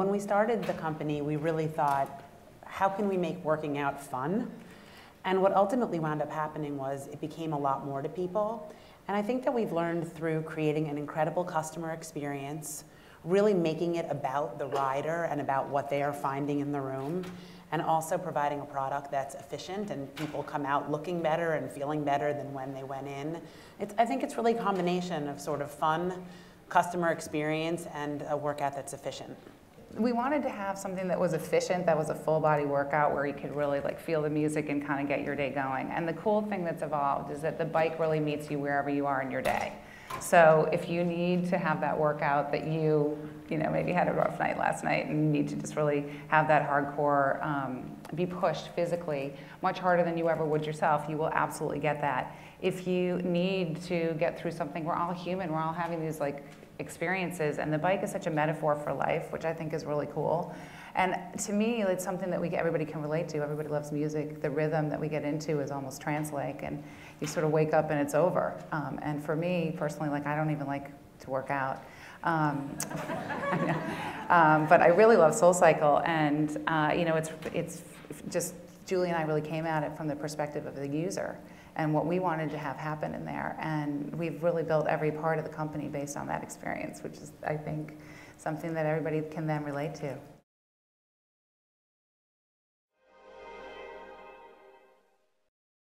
when we started the company, we really thought, how can we make working out fun? And what ultimately wound up happening was it became a lot more to people. And I think that we've learned through creating an incredible customer experience, really making it about the rider and about what they are finding in the room, and also providing a product that's efficient and people come out looking better and feeling better than when they went in. I think it's really a combination of sort of fun, customer experience, and a workout that's efficient. We wanted to have something that was efficient, that was a full body workout where you could really like feel the music and kind of get your day going. And the cool thing that's evolved is that the bike really meets you wherever you are in your day. So if you need to have that workout that you know, maybe had a rough night last night and you need to just really have that hardcore, be pushed physically much harder than you ever would yourself, you will absolutely get that. If you need to get through something, we're all human, we're all having these like experiences, and the bike is such a metaphor for life, which I think is really cool. And to me, it's something that everybody can relate to. Everybody loves music. The rhythm that we get into is almost trance-like, and you sort of wake up and it's over. And for me, personally, like I don't even like to work out. But I really love SoulCycle, and you know, it's just Julie and I really came at it from the perspective of the user and what we wanted to have happen in there. And we've really built every part of the company based on that experience, which is, I think, something that everybody can then relate to.